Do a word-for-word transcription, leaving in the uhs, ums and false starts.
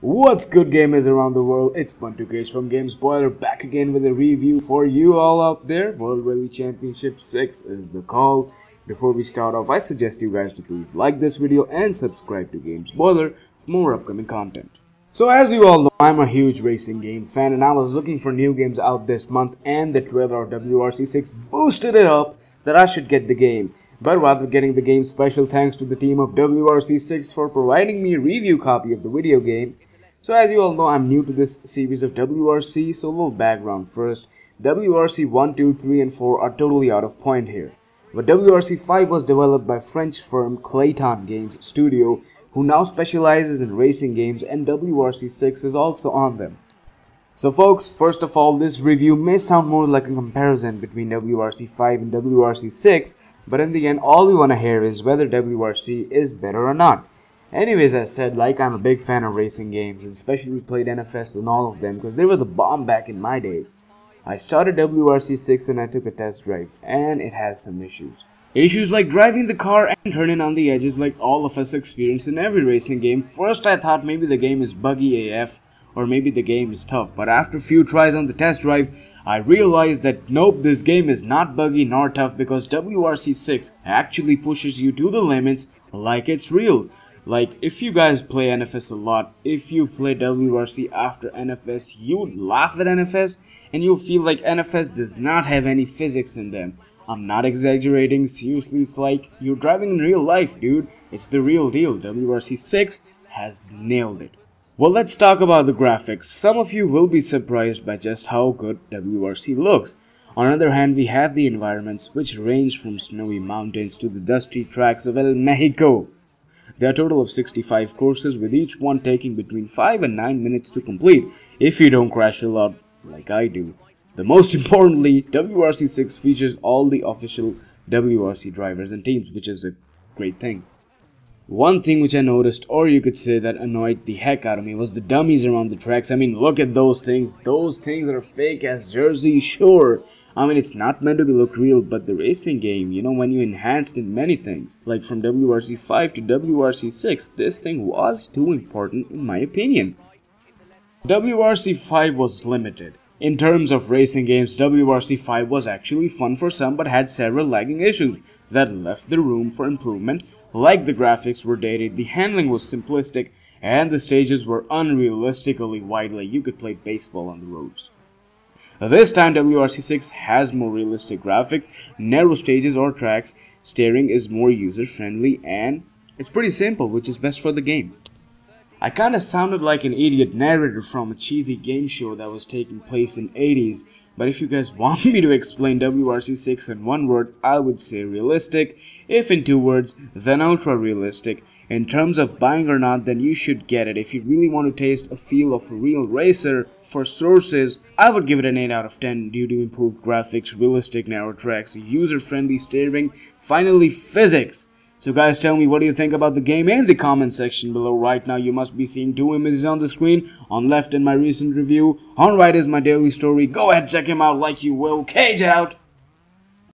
What's good, gamers around the world? It's BuntuKage from Games Boiler, back again with a review for you all out there. World Rally Championship six is the call. Before we start off, I suggest you guys to please like this video and subscribe to Games Boiler for more upcoming content. So as you all know, I'm a huge racing game fan and I was looking for new games out this month, and the trailer of W R C six boosted it up that I should get the game. But rather getting the game, special thanks to the team of W R C six for providing me a review copy of the video game. So as you all know, I'm new to this series of W R C, so a little background first. W R C one, two, three and four are totally out of point here. But W R C five was developed by French firm Clayton Games Studio, who now specializes in racing games, and W R C six is also on them. So folks, first of all, this review may sound more like a comparison between W R C five and W R C six, but in the end, all we want to hear is whether W R C is better or not. Anyways, as said, like, I'm a big fan of racing games, and especially played N F S and all of them because they were the bomb back in my days. I started W R C six and I took a test drive, and it has some issues. Issues like driving the car and turning on the edges, like all of us experience in every racing game. First I thought maybe the game is buggy A F, or maybe the game is tough, but after a few tries on the test drive, I realized that nope, this game is not buggy nor tough, because W R C six actually pushes you to the limits like it's real. Like, if you guys play N F S a lot, if you play W R C after N F S, you laugh at N F S and you'll feel like N F S does not have any physics in them. I'm not exaggerating, seriously, it's like you're driving in real life, dude. It's the real deal. W R C six has nailed it. Well, let's talk about the graphics. Some of you will be surprised by just how good W R C looks. On the other hand, we have the environments, which range from snowy mountains to the dusty tracks of El Mexico. There are a total of sixty-five courses, with each one taking between five and nine minutes to complete, if you don't crash a lot like I do. The most importantly, W R C six features all the official W R C drivers and teams, which is a great thing. One thing which I noticed, or you could say that annoyed the heck out of me, was the dummies around the tracks. I mean, look at those things. Those things are fake as Jersey Shore. I mean, it's not meant to be look real, but the racing game, you know, when you enhanced in many things, like from W R C five to W R C six, this thing was too important in my opinion. W R C five was limited. In terms of racing games, W R C five was actually fun for some, but had several lagging issues that left the room for improvement. Like, the graphics were dated, the handling was simplistic, and the stages were unrealistically wide, like you could play baseball on the roads. This time W R C six has more realistic graphics, narrow stages or tracks, steering is more user friendly, and it's pretty simple, which is best for the game. I kinda sounded like an idiot narrator from a cheesy game show that was taking place in the eighties, but if you guys want me to explain W R C six in one word, I would say realistic. If in two words, then ultra realistic. In terms of buying or not, then you should get it. If you really want to taste a feel of a real racer, for sources, I would give it an eight out of ten due to improved graphics, realistic narrow tracks, user-friendly steering, finally physics. So guys, tell me, what do you think about the game in the comment section below? Right now you must be seeing two images on the screen. On left in my recent review, on right is my daily story. Go ahead, check him out like you will. Cage out!